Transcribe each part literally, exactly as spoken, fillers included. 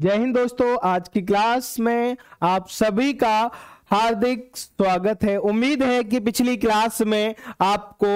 जय हिंद दोस्तों, आज की क्लास में आप सभी का हार्दिक स्वागत है। उम्मीद है कि पिछली क्लास में आपको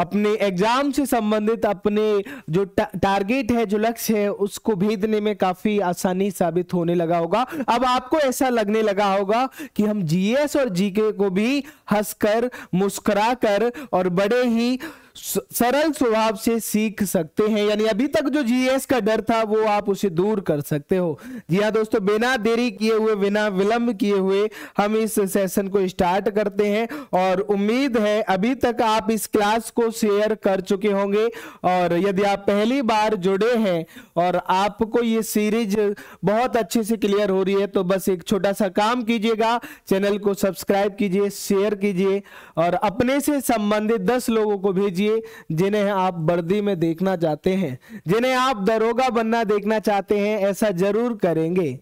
अपने एग्जाम से संबंधित अपने जो टारगेट है, जो लक्ष्य है, उसको भेदने में काफी आसानी साबित होने लगा होगा। अब आपको ऐसा लगने लगा होगा कि हम जीएस और जीके को भी हंसकर, मुस्कुराकर और बड़े ही सरल स्वभाव से सीख सकते हैं, यानी अभी तक जो जीएस का डर था वो आप उसे दूर कर सकते हो। जी हाँ दोस्तों, बिना देरी किए हुए, बिना विलंब किए हुए हम इस सेशन को स्टार्ट करते हैं और उम्मीद है अभी तक आप इस क्लास को शेयर कर चुके होंगे। और यदि आप पहली बार जुड़े हैं और आपको ये सीरीज बहुत अच्छे से क्लियर हो रही है तो बस एक छोटा सा काम कीजिएगा, चैनल को सब्सक्राइब कीजिए, शेयर कीजिए और अपने से संबंधित दस लोगों को भेजिए जिन्हें आप वर्दी में देखना चाहते हैं, जिन्हें आप दरोगा बनना देखना चाहते हैं। ऐसा जरूर करेंगे।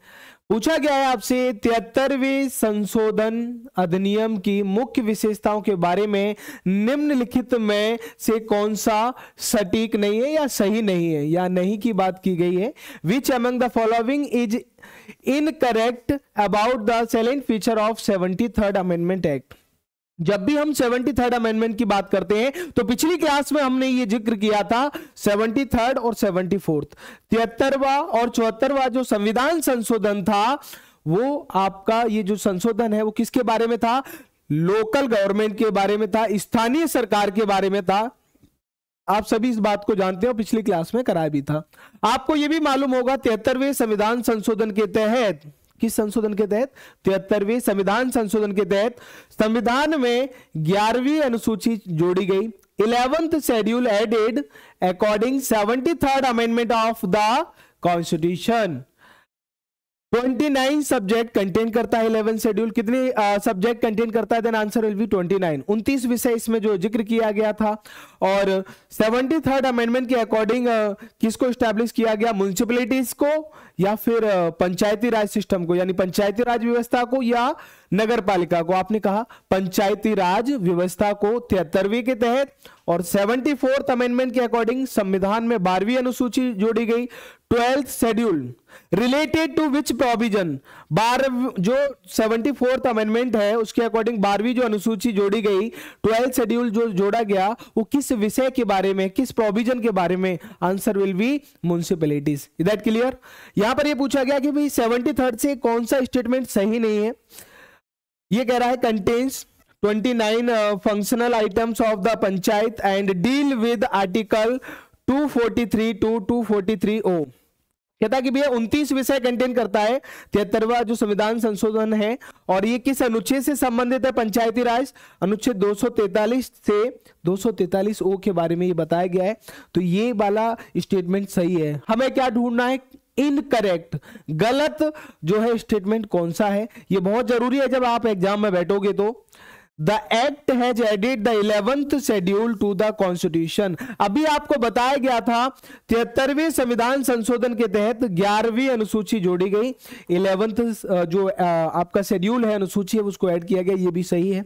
पूछा गया है आपसे तिहत्तरवें संशोधन अधिनियम की मुख्य विशेषताओं के बारे में निम्नलिखित में से कौन सा सटीक नहीं है या सही नहीं है या नहीं की बात की गई है। Which among the following is incorrect about the salient feature of seventy third amendment act. जब भी हम सेवेंटी थर्ड अमेंडमेंट की बात करते हैं तो पिछली क्लास में हमने ये जिक्र किया था सेवेंटी थर्ड और सेवेंटी फोर्थ, तिहत्तरवा और चौहत्तरवा जो संविधान संशोधन था, वो आपका ये जो संशोधन है वो किसके बारे में था? लोकल गवर्नमेंट के बारे में था, स्थानीय सरकार के बारे में था। आप सभी इस बात को जानते हो, पिछली क्लास में कराया भी था। आपको ये भी मालूम होगा तिहत्तरवें संविधान संशोधन के तहत, किस संशोधन के तहत? तिहत्तरवें संविधान संशोधन के तहत संविधान में ग्यारहवीं अनुसूची जोड़ी गई, eleventh schedule added according seventy third amendment of the constitution. उनतीस सब्जेक्ट कंटेन करता है इलेवेंथ शेड्यूल। कितने सब्जेक्ट कंटेन करता है? देन आंसर विल बी उनतीस। उनतीस विषय इसमें जो जिक्र किया गया था। और सेवेंटी थर्ड अमेंडमेंट के अकॉर्डिंग किसको एस्टैब्लिश किया गया? म्यूनिसिपैलिटीज को या फिर पंचायती राज सिस्टम को, यानी पंचायती राज व्यवस्था को या नगर पालिका को। आपने कहा पंचायती राज व्यवस्था को तिहत्तरवीं के तहत। और सेवेंटी फोर्थ अमेंडमेंट के अकॉर्डिंग संविधान में बारहवीं अनुसूची जोड़ी गई, twelfth schedule. Related to which provision, बारह जो सेवेंटी फोर्थ अमेंडमेंट है उसके अकॉर्डिंग बारहवीं जो अनुसूची जोड़ी गई, ट्वेल्थ शेड्यूल जो जोड़ा गया, वो किस विषय के बारे में, किस प्रोविजन के बारे में? Answer will be municipalities. Is that clear? यहां पर यह पूछा गया कि भाई सेवेंटी थर्ड से कौन सा स्टेटमेंट सही नहीं है। ये कह रहा है कंटेन्स उनतीस functional items of the panchayat and deal with article two forty three to two forty three O. कहता है कि भैया उनतीस विषय कंटेन करता है तिहत्तरवा जो संविधान संशोधन है और ये किस अनुच्छेद से संबंधित है? पंचायती राज अनुच्छेद दो सौ तैंतालीस से दो सौ तैंतालीस ओ के बारे में ये बताया गया है। तो ये वाला स्टेटमेंट सही है। हमें क्या ढूंढना है? इनकरेक्ट, गलत जो है स्टेटमेंट कौन सा है। ये बहुत जरूरी है जब आप एग्जाम में बैठोगे तो। The act has added the eleventh schedule to the constitution। अभी आपको बताया गया था तिहत्तरवें संविधान संशोधन के तहत ग्यारहवीं अनुसूची जोड़ी गई, इलेवेंथ जो आपका शेड्यूल है, अनुसूची है, उसको ऐड किया गया। ये भी सही है।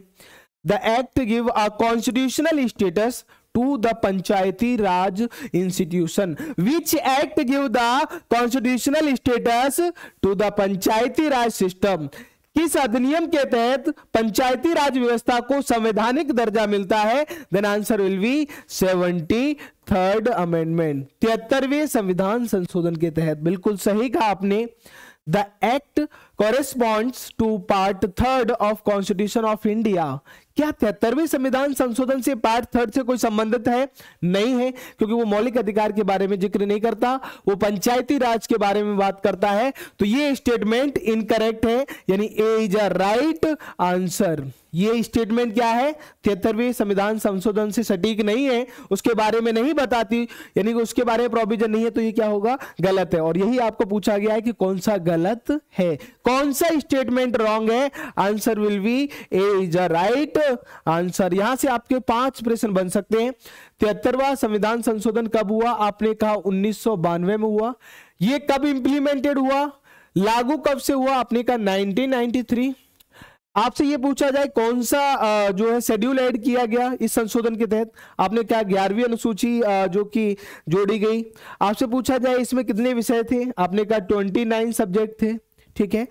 The act give a constitutional status to the Panchayati Raj institution। Which act give the constitutional status to the Panchayati Raj system? किस अधिनियम के तहत पंचायती राज व्यवस्था को संवैधानिक दर्जा मिलता है? Then answer will be seventy third amendment, तिहत्तरवें संविधान संशोधन के तहत। बिल्कुल सही कहा आपने। The act corresponds to part third of constitution of India. क्या तिहत्तरवें संविधान संशोधन से पार्ट थर्ड से कोई संबंधित है? नहीं है, क्योंकि वो मौलिक अधिकार के बारे में जिक्र नहीं करता, वो पंचायती राज के बारे में बात करता है। तो ये स्टेटमेंट इनकरेक्ट है, यानी A is a right answer. ये स्टेटमेंट क्या है? तिहत्तरवें संविधान संशोधन से सटीक नहीं है, उसके बारे में नहीं बताती, यानी उसके बारे में प्रोविजन नहीं है, तो ये क्या होगा? गलत है। और यही आपको पूछा गया है कि कौन सा गलत है, कौन सा स्टेटमेंट रॉन्ग है। Answer will be A is a right answer. यहां से आपके पांच प्रश्न बन सकते हैं। तिहत्तरवां संविधान संशोधन कब हुआ? आपने कहा उन्नीस सौ बानवे में हुआ। यह कब इंप्लीमेंटेड हुआ, लागू कब से हुआ? आपने कहा नाइनटीन नाइनटी थ्री। आपसे ये पूछा जाए कौन सा जो है शेड्यूल ऐड किया गया इस संशोधन के तहत, आपने क्या ग्यारहवीं अनुसूची जो कि जोड़ी गई। आपसे पूछा जाए इसमें कितने विषय थे, आपने कहा ट्वेंटी नाइन सब्जेक्ट थे। ठीक है,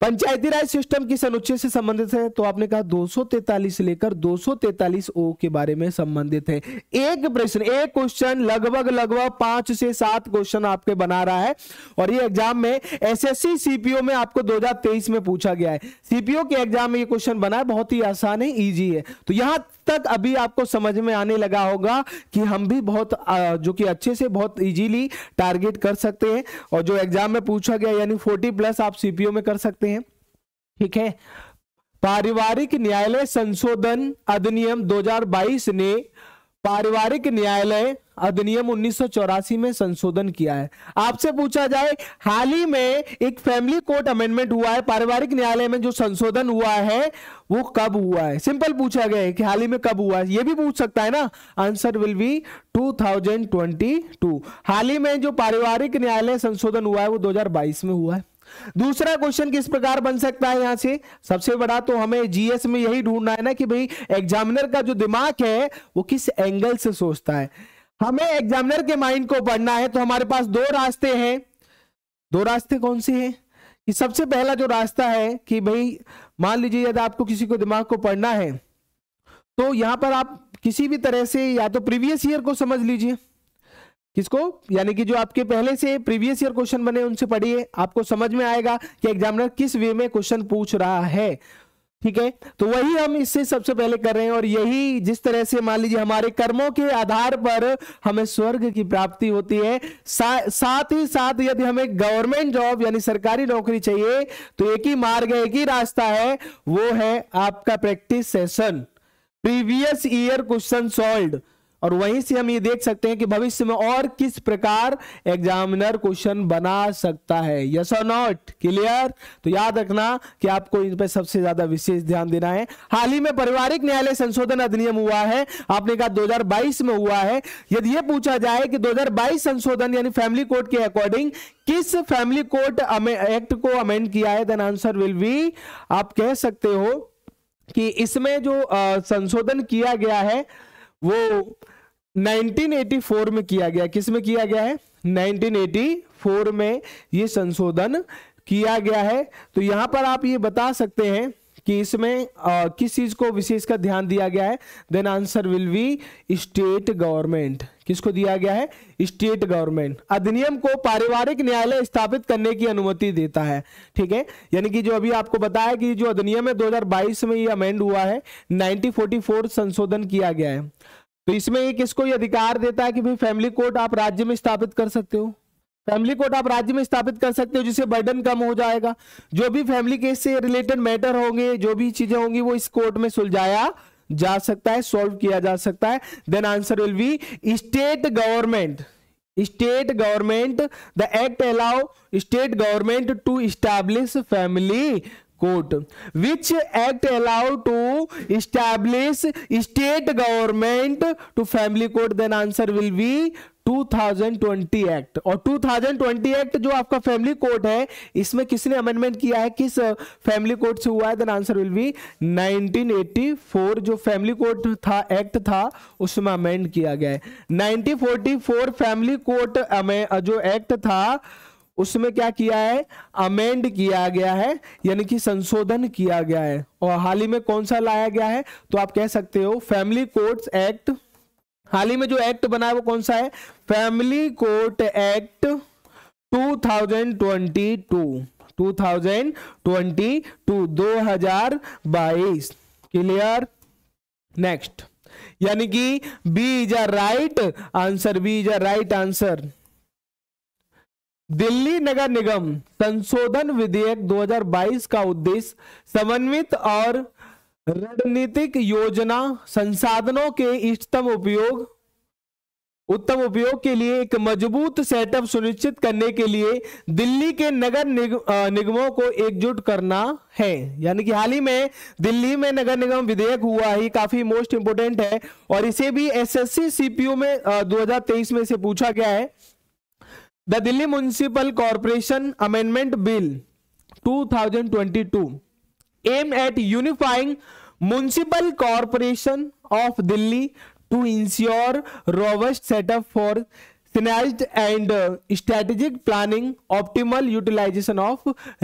पंचायती राज सिस्टम किस अनुच्छेद से संबंधित है, तो आपने कहा दो सौ तैंतालीस से लेकर दो सौ तैंतालीस ओ के बारे में संबंधित है। एक प्रश्न, एक क्वेश्चन लगभग लगभग पांच से सात क्वेश्चन आपके बना रहा है और ये एग्जाम में एसएससी सीपीओ में आपको दो हज़ार तेईस में पूछा गया है। सीपीओ के एग्जाम में ये क्वेश्चन बना है, बहुत ही आसान है, ईजी है। तो यहां तक अभी आपको समझ में आने लगा होगा कि हम भी बहुत जो कि अच्छे से बहुत इजीली टारगेट कर सकते हैं और जो एग्जाम में पूछा गया यानी चालीस प्लस आप सीपीओ में कर सकते हैं। ठीक है, पारिवारिक न्यायालय संशोधन अधिनियम दो हज़ार बाईस ने पारिवारिक न्यायालय अधिनियम उन्नीस सौ चौरासी में संशोधन किया है। आपसे पूछा जाए हाल ही में एक फैमिली कोर्ट अमेंडमेंट हुआ है, पारिवारिक न्यायालय में जो संशोधन हुआ है वो कब हुआ है। सिंपल पूछा गया है कि हाल ही में कब हुआ है, ये भी पूछ सकता है ना। Answer will be two thousand twenty two. हाल ही में जो पारिवारिक न्यायालय संशोधन हुआ है वो दो हज़ार बाईस में हुआ है। दूसरा क्वेश्चन किस प्रकार बन सकता है यहां से, सबसे बड़ा तो हमें जीएस में यही ढूंढना है ना कि भाई एग्जामिनर का जो दिमाग है वो किस एंगल से सोचता है। हमें एग्जामिनर के माइंड को पढ़ना है तो हमारे पास दो रास्ते हैं। दो रास्ते कौन से हैं, कि सबसे पहला जो रास्ता है कि भाई मान लीजिए यदि आपको किसी को दिमाग को पढ़ना है तो यहां पर आप किसी भी तरह से या तो प्रीवियस ईयर को समझ लीजिए, किसको, यानी कि जो आपके पहले से प्रीवियस ईयर क्वेश्चन बने उनसे पढ़िए, आपको समझ में आएगा कि एग्जामिनर किस वे में क्वेश्चन पूछ रहा है। ठीक है, तो वही हम इससे सबसे पहले कर रहे हैं और यही जिस तरह से मान लीजिए हमारे कर्मों के आधार पर हमें स्वर्ग की प्राप्ति होती है, सा, साथ ही साथ यदि हमें गवर्नमेंट जॉब यानी सरकारी नौकरी चाहिए तो एक ही मार्ग है, एक ही रास्ता है, वो है आपका practice session, previous year question solve. और वहीं से हम ये देख सकते हैं कि भविष्य में और किस प्रकार एग्जामिनर क्वेश्चन बना सकता है। यस और नॉट, क्लियर। तो याद रखना कि आपको इन पर सबसे ज्यादा विशेष ध्यान देना है। हाल ही में पारिवारिक न्यायालय संशोधन अधिनियम हुआ है, आपने कहा दो हज़ार बाईस में हुआ है। यदि ये पूछा जाए कि दो हज़ार बाईस संशोधन यानी फैमिली कोर्ट के अकॉर्डिंग किस फैमिली कोर्ट एक्ट को अमेंड किया है, देन आंसर विल बी, आप कह सकते हो कि इसमें जो आ, संशोधन किया गया है वो उन्नीस सौ चौरासी में किया गया। किस में किया गया है, उन्नीस सौ चौरासी में ये संशोधन किया गया है। तो यहां पर आप ये बता सकते हैं कि इसमें आ, किस चीज को विशेष का ध्यान दिया गया है, then answer will be state government. किसको दिया गया है, स्टेट गवर्नमेंट। अधिनियम को पारिवारिक न्यायालय स्थापित करने की अनुमति देता है। ठीक है, यानी कि जो अभी आपको बताया कि जो अधिनियम है दो हज़ार बाईस में ये अमेंड हुआ है, उन्नीस सौ चौवालीस संशोधन किया गया है, तो इसमें ये किसको ये अधिकार देता है कि भाई फैमिली कोर्ट आप राज्य में स्थापित कर सकते हो। फैमिली कोर्ट आप राज्य में स्थापित कर सकते हो जिससे बर्डन कम हो जाएगा, जो भी फैमिली केस से रिलेटेड मैटर होंगे, जो भी चीजें होंगी वो इस कोर्ट में सुलझाया जा सकता है, सॉल्व किया जा सकता है। Then answer will be state government. State government the act allow state government to establish family court. Which act allow to establish state government to family court, then answer will be दो हज़ार बीस act. और दो हज़ार बीस act जो आपका family court है इसमें किसने अमेंडमेंट किया है, किस फैमिली कोर्ट से हुआ है, देन आंसर विल बी उन्नीस सौ चौरासी जो फैमिली कोर्ट था, एक्ट था, उसमें अमेंड किया गया है। उन्नीस सौ चौवालीस फैमिली कोर्ट जो एक्ट था उसमें क्या किया है, अमेंड किया गया है, यानी कि संशोधन किया गया है। और हाल ही में कौन सा लाया गया है, तो आप कह सकते हो फैमिली कोर्ट्स एक्ट। हाल ही में जो एक्ट बना है वो कौन सा है, फैमिली कोर्ट एक्ट दो हज़ार बाईस। क्लियर। नेक्स्ट, यानी कि B is a right answer, B is a right answer. Delhi नगर निगम संशोधन विधेयक दो हज़ार बाईस का उद्देश्य समन्वित और रणनीतिक योजना संसाधनों के इष्टतम उपयोग उत्तम उपयोग के लिए एक मजबूत सेटअप सुनिश्चित करने के लिए दिल्ली के नगर निगमों को एकजुट करना है। यानी कि हाल ही में दिल्ली में नगर निगम विधेयक हुआ है, काफी मोस्ट इंपोर्टेंट है और इसे भी एसएससी सीपीओ में दो हज़ार तेईस में से पूछा गया है। The Delhi municipal corporation amendment bill दो हज़ार बाईस aim at unifying municipal corporation of Delhi to ensure robust setup for synergized and strategic planning, optimal utilization of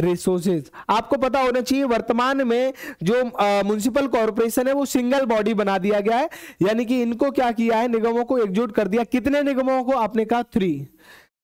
resources। आपको पता होना चाहिए वर्तमान में जो म्युनिसिपल कॉर्पोरेशन है वो सिंगल बॉडी बना दिया गया है, यानी कि इनको क्या किया है, निगमों को एकजुट कर दिया। कितने निगमों को? आपने कहा थ्री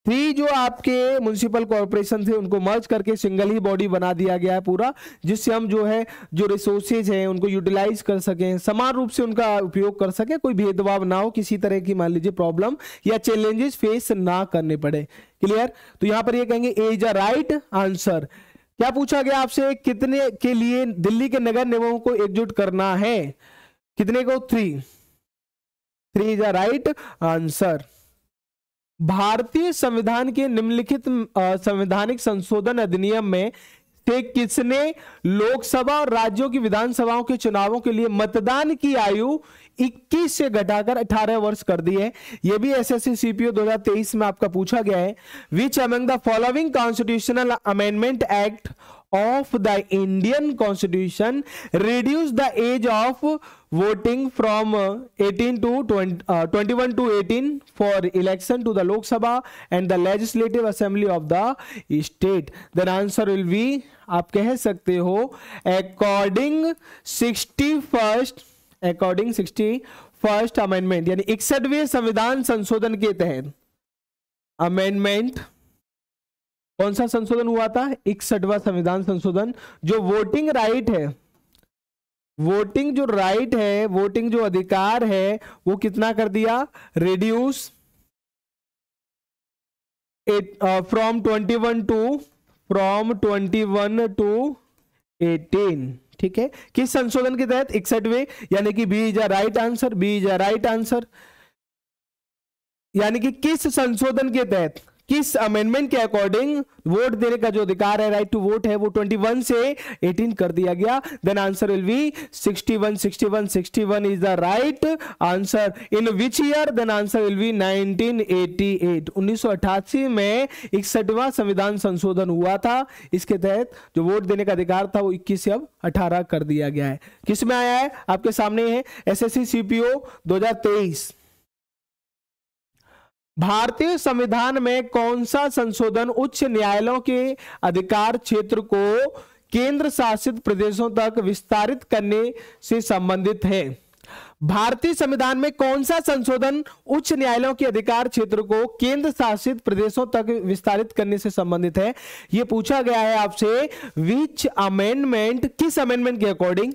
थ्री जो आपके म्युनिसिपल कॉर्पोरेशन थे उनको मर्ज करके सिंगल ही बॉडी बना दिया गया है पूरा, जिससे हम जो है जो रिसोर्सेज हैं उनको यूटिलाइज कर सकें, समान रूप से उनका उपयोग कर सकें, कोई भेदभाव ना हो, किसी तरह की मान लीजिए प्रॉब्लम या चैलेंजेस फेस ना करने पड़े। क्लियर? तो यहाँ पर ये कहेंगे A is a right answer. क्या पूछा गया आपसे? कितने के लिए दिल्ली के नगर निगमों को एकजुट करना है, कितने को? Three. Three is a right answer. भारतीय संविधान के निम्नलिखित संवैधानिक संशोधन अधिनियम में से किसने लोकसभा और राज्यों की विधानसभाओं के चुनावों के लिए मतदान की आयु इक्कीस से घटाकर अठारह वर्ष कर दी है? यह भी एसएससी सीपीओ दो हज़ार तेईस में आपका पूछा गया है। Which among the following constitutional amendment act of the Indian constitution reduce the age of voting from eighteen to twenty one to eighteen for election to the Lok Sabha and the legislative assembly of the state? Then answer will be, आप कह सकते हो according sixty first according sixty first amendment, यानी इकसठवें संविधान संशोधन के तहत अमेंडमेंट, कौन सा संशोधन हुआ था? इकसठवां संविधान संशोधन। जो वोटिंग राइट है, वोटिंग जो राइट है, वोटिंग जो अधिकार है, वो कितना कर दिया? Reduce from twenty one to from twenty one to eighteen. ठीक है, किस संशोधन के तहत? इकसठवें, यानी कि B is a right answer. B is a right answer, यानी कि किस संशोधन के तहत, किस अमेंडमेंट के अकॉर्डिंग वोट देने का जो अधिकार है, राइट टू वोट है, वो इक्कीस से अठारह कर दिया गया। देन आंसर विल बी इकसठ इकसठ इकसठ is the right answer. In which year? Then answer will be nineteen eighty eight. उन्नीस सौ अठासी में इकसठवां संविधान संशोधन हुआ था, इसके तहत जो वोट देने का अधिकार था वो इक्कीस से अब अठारह कर दिया गया है। किस में आया है? आपके सामने है एसएससी सीपीओ दो हज़ार तेईस। भारतीय संविधान में कौन सा संशोधन उच्च न्यायालयों के अधिकार क्षेत्र को केंद्र शासित प्रदेशों तक विस्तारित करने से संबंधित है? भारतीय संविधान में कौन सा संशोधन उच्च न्यायालयों के अधिकार क्षेत्र को केंद्र शासित प्रदेशों तक विस्तारित करने से संबंधित है? यह पूछा गया है आपसे। विच अमेंडमेंट, किस अमेंडमेंट के according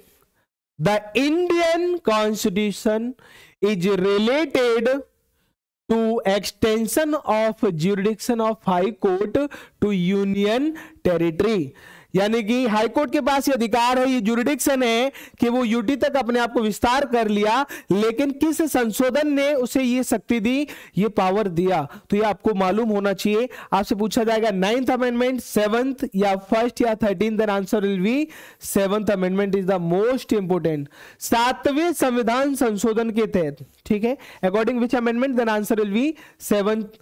the Indian constitution is related to extension of jurisdiction of high court to union territory, यानी कि हाई कोर्ट के पास ये अधिकार है, ये जुरिडिक्शन है कि वो यूटी तक अपने आप को विस्तार कर लिया, लेकिन किस संशोधन ने उसे ये शक्ति दी, ये पावर दिया? तो ये आपको मालूम होना चाहिए। आपसे पूछा जाएगा नाइन्थ अमेंडमेंट, सेवंथ या फर्स्ट या thirteen? Then answer will be seventh amendment is the most important. सातवें संविधान संशोधन के तहत, ठीक है, according which amendment? Then answer will be seventh.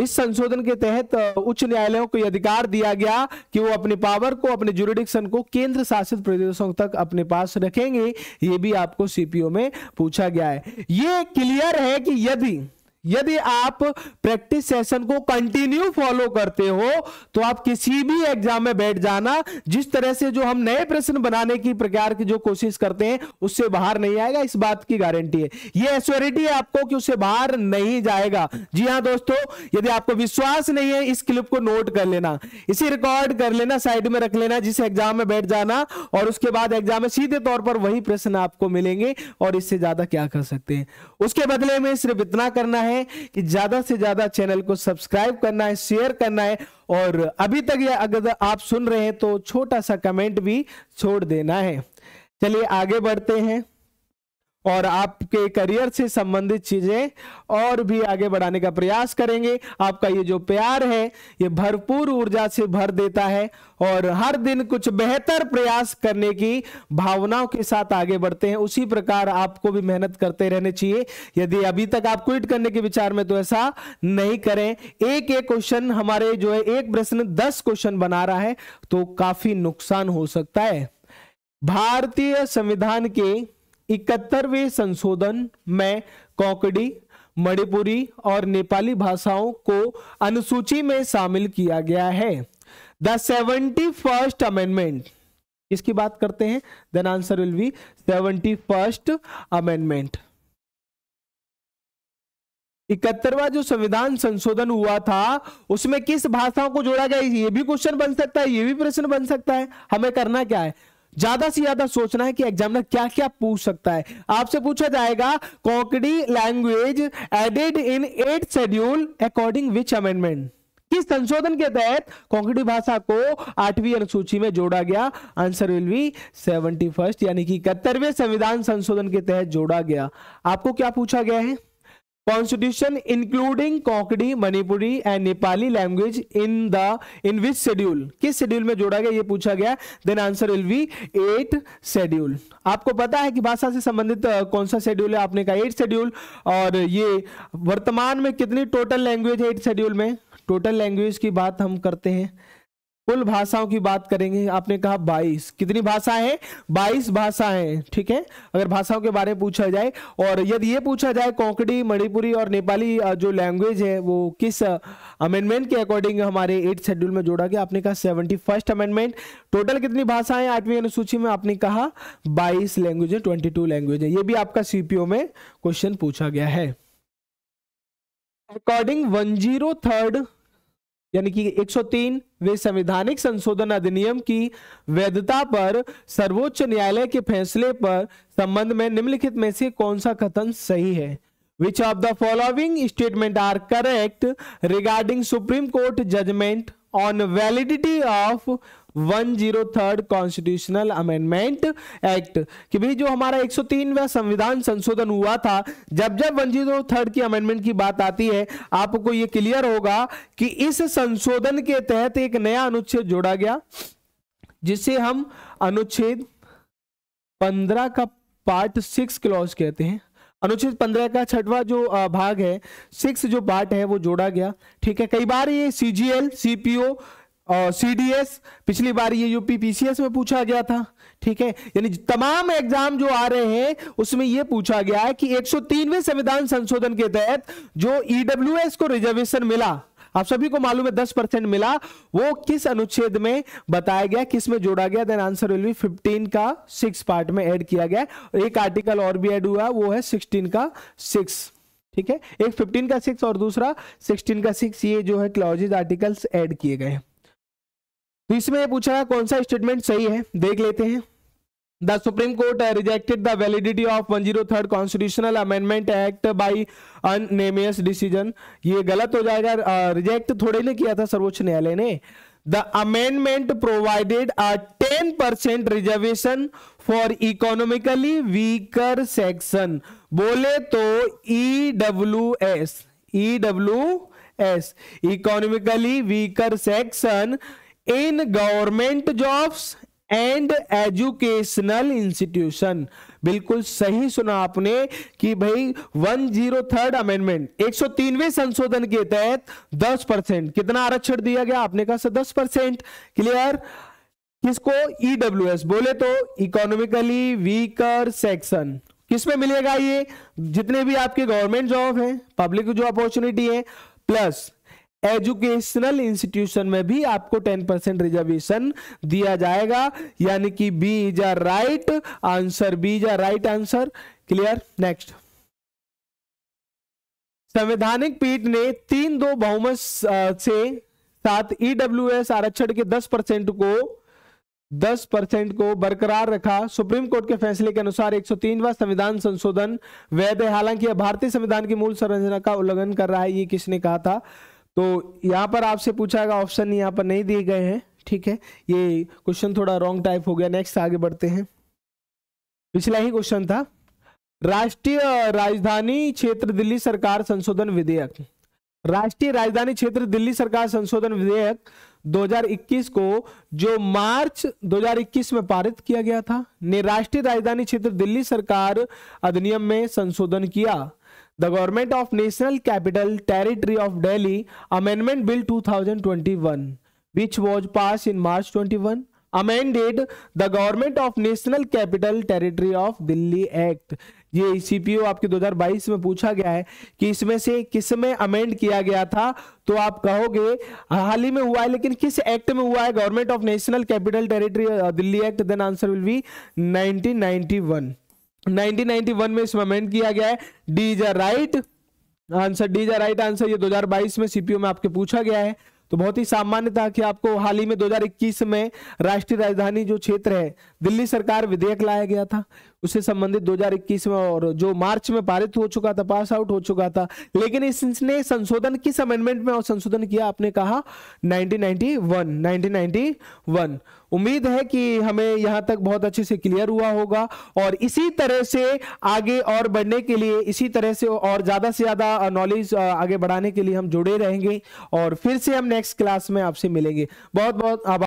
इस संशोधन के तहत उच्च न्यायालयों को यह अधिकार दिया गया कि वो अपने पावर को, अपने जुरिडिक्शन को केंद्र शासित प्रदेशों तक अपने पास रखेंगे। ये भी आपको सीपीओ में पूछा गया है। ये क्लियर है कि यदि यदि आप प्रैक्टिस सेशन को कंटिन्यू फॉलो करते हो तो आप किसी भी एग्जाम में बैठ जाना, जिस तरह से जो हम नए प्रश्न बनाने की प्रकार की जो कोशिश करते हैं उससे बाहर नहीं आएगा, इस बात की गारंटी है। ये एश्योरिटी है आपको कि उससे बाहर नहीं जाएगा। जी हाँ दोस्तों, यदि आपको विश्वास नहीं है, इस क्लिप को नोट कर लेना, इसे रिकॉर्ड कर लेना, साइड में रख लेना, जिस एग्जाम में बैठ जाना, और उसके बाद एग्जाम में सीधे तौर पर वही प्रश्न आपको मिलेंगे, और इससे ज्यादा क्या कर सकते हैं। उसके बदले में सिर्फ इतना करना है कि ज्यादा से ज्यादा चैनल को सब्सक्राइब करना है, शेयर करना है, और अभी तक ये अगर आप सुन रहे हैं तो छोटा सा कमेंट भी छोड़ देना है। चलिए आगे बढ़ते हैं और आपके करियर से संबंधित चीजें और भी आगे बढ़ाने का प्रयास करेंगे। आपका ये जो प्यार है ये भरपूर ऊर्जा से भर देता है, और हर दिन कुछ बेहतर प्रयास करने की भावनाओं के साथ आगे बढ़ते हैं। उसी प्रकार आपको भी मेहनत करते रहने चाहिए। यदि अभी तक आप क्विट करने के विचार में, तो ऐसा नहीं करें। एक एक क्वेश्चन हमारे जो है, एक प्रश्न दस क्वेश्चन बना रहा है तो काफी नुकसान हो सकता है। भारतीय संविधान के इकहत्तरवें संशोधन में कोंकणी, मणिपुरी और नेपाली भाषाओं को अनुसूची में शामिल किया गया है। द सेवेंटी फर्स्ट अमेंडमेंट इसकी बात करते हैं, then answer will be seventy first amendment. इकहत्तरवा जो संविधान संशोधन हुआ था उसमें किस भाषाओं को जोड़ा गया, ये भी क्वेश्चन बन सकता है, ये भी प्रश्न बन सकता है। हमें करना क्या है, ज्यादा से ज्यादा सोचना है कि एग्जामिनर क्या क्या पूछ सकता है। आपसे पूछा जाएगा Konkani language added in eight schedule according which amendment, किस संशोधन के तहत कोंकणी भाषा को आठवीं अनुसूची में जोड़ा गया। Answer will be seventy first यानी कि इकहत्तरवें संविधान संशोधन के तहत जोड़ा गया। आपको क्या पूछा गया है, constitution including Konkani, Manipuri and Nepali language in the in which schedule, किस शेड्यूल में जोड़ा गया ये पूछा गया। Then answer will be eight schedule. आपको पता है कि भाषा से संबंधित कौन सा शेड्यूल है, आपने कहा एट शेड्यूल। और ये वर्तमान में कितनी टोटल लैंग्वेज है एट शेड्यूल में, टोटल लैंग्वेज की बात हम करते हैं, कुल भाषाओं की बात करेंगे। आपने कहा बाईस, कितनी भाषा है, बाईस भाषा है, ठीक है। अगर भाषाओं के बारे में पूछा जाए और यदि ये पूछा जाए कोंकणी, मणिपुरी और नेपाली जो लैंग्वेज है वो किस अमेंडमेंट के अकॉर्डिंग हमारे एट शेड्यूल में जोड़ा गया, आपने कहा सेवेंटी फर्स्ट अमेंडमेंट। टोटल कितनी भाषाएं आठवीं अनुसूची में, आपने कहा बाईस लैंग्वेज है, ट्वेंटी टू लैंग्वेज है। ये भी आपका सीपीओ में क्वेश्चन पूछा गया है। अकॉर्डिंग वन जीरो थर्ड यानी कि एक सौ तीन वे संवैधानिक संशोधन अधिनियम की वैधता पर सर्वोच्च न्यायालय के फैसले पर संबंध में निम्नलिखित में से कौन सा कथन सही है। Which of the following statement are correct regarding supreme court judgement on validity of one zero third constitutional amendment act, कि भाई जो हमारा एक सौ तीनवां संविधान संशोधन हुआ था, जब जब वन जीरो थर्ड की अमेंडमेंट की बात आती है आपको ये क्लियर होगा कि इस संशोधन के तहत एक नया अनुच्छेद जोड़ा गया जिसे हम अनुच्छेद पंद्रह का पार्ट सिक्स क्लॉज कहते हैं। अनुच्छेद पंद्रह का छठवां जो भाग है, सिक्स जो पार्ट है वो जोड़ा गया, ठीक है। कई बार ये सीजीएल, सीपीओ और सीडीएस, पिछली बार ये यूपी पीसीएस में पूछा गया था, ठीक है। यानी तमाम एग्जाम जो आ रहे हैं उसमें ये पूछा गया है कि एक सौ तीनवें संविधान संशोधन के तहत जो ईडब्ल्यूएस को रिजर्वेशन मिला, आप सभी को मालूम है दस परसेंट मिला, वो किस अनुच्छेद में बताया गया, किस में जोड़ा गया। Then answer will be fifteen का सिक्स पार्ट में ऐड किया गया। एक आर्टिकल और भी ऐड हुआ, वो है सिक्सटीन का सिक्स, ठीक है। एक फिफ्टीन का सिक्स और दूसरा सिक्सटीन का सिक्स, ये जो है क्लॉजेज आर्टिकल्स ऐड किए गए। तो इसमें पूछा है कौन सा स्टेटमेंट सही है, देख लेते हैं। The supreme court rejected the validity of one zero third constitutional amendment act by unanimous decision, ये गलत हो जाएगा, रिजेक्ट थोड़े ने किया था सर्वोच्च न्यायालय ने। The amendment provided a ten percent reservation for economically weaker section, बोले तो EWS, EWS economically weaker section in government jobs and educational institution. बिल्कुल सही सुना आपने कि भाई वन जीरो थर्ड अमेंडमेंट एक सौ तीनवें संशोधन के तहत दस परसेंट, कितना आरक्षण दिया गया, आपने कहा दस परसेंट, क्लियर, किसको, ईडब्ल्यूएस, बोले तो इकोनॉमिकली वीकर सेक्शन। किसमें मिलेगा ये, जितने भी आपके गवर्नमेंट जॉब है, पब्लिक जो अपॉर्चुनिटी है, प्लस एजुकेशनल इंस्टीट्यूशन में भी आपको टेन परसेंट रिजर्वेशन दिया जाएगा, यानी कि B is a right answer, B is a right answer, clear. Next, संवैधानिक पीठ ने तीन दो बहुमत से साथ ईडब्ल्यूएस आरक्षण के दस परसेंट को दस परसेंट को बरकरार रखा। सुप्रीम कोर्ट के फैसले के अनुसार एक सौ तीनवां संविधान संशोधन वैध है, हालांकि यह भारतीय संविधान की मूल संरचना का उल्लंघन कर रहा है, ये किसने कहा था। तो यहाँ पर आपसे पूछा गया, ऑप्शन यहाँ पर नहीं दिए गए हैं, ठीक है, ये क्वेश्चन थोड़ा रॉन्ग टाइप हो गया। नेक्स्ट आगे बढ़ते हैं, पिछला ही क्वेश्चन था। राष्ट्रीय राजधानी क्षेत्र दिल्ली सरकार संशोधन विधेयक, राष्ट्रीय राजधानी क्षेत्र दिल्ली सरकार संशोधन विधेयक दो हज़ार इक्कीस को जो मार्च दो हज़ार इक्कीस में पारित किया गया था, ने राष्ट्रीय राजधानी क्षेत्र दिल्ली सरकार अधिनियम में संशोधन किया। The Government of National Capital Territory of Delhi Amendment Bill twenty twenty-one, which was passed in March twenty-one, amended the Government of National Capital Territory of Delhi Act। ये C P O आपके दो हज़ार बाईस में पूछा गया है कि इसमें से किस में अमेंड किया गया था, तो आप कहोगे हाल ही में हुआ है, लेकिन किस एक्ट में हुआ है? Government of national capital territory Delhi act. Then answer will be nineteen ninety one. Nineteen ninety one में इसमें अमेंड किया गया है। D is a right answer, D is a right answer. ये दो हज़ार बाईस में सीपीओ में आपके पूछा गया है, तो बहुत ही सामान्य था कि आपको हाल ही में दो हज़ार इक्कीस में राष्ट्रीय राजधानी जो क्षेत्र है दिल्ली सरकार विधेयक लाया गया था उससे संबंधित दो हज़ार इक्कीस में, और जो मार्च में पारित हो चुका था, पास आउट हो चुका था। लेकिन इसने संशोधन किस अमेंडमेंट में और संशोधन किया आपने कहा नाइनटीन नाइंटी वन। उम्मीद है कि हमें यहाँ तक बहुत अच्छे से क्लियर हुआ होगा, और इसी तरह से आगे और बढ़ने के लिए, इसी तरह से और ज़्यादा से ज़्यादा नॉलेज आगे बढ़ाने के लिए हम जुड़े रहेंगे, और फिर से हम नेक्स्ट क्लास में आपसे मिलेंगे। बहुत बहुत आभार।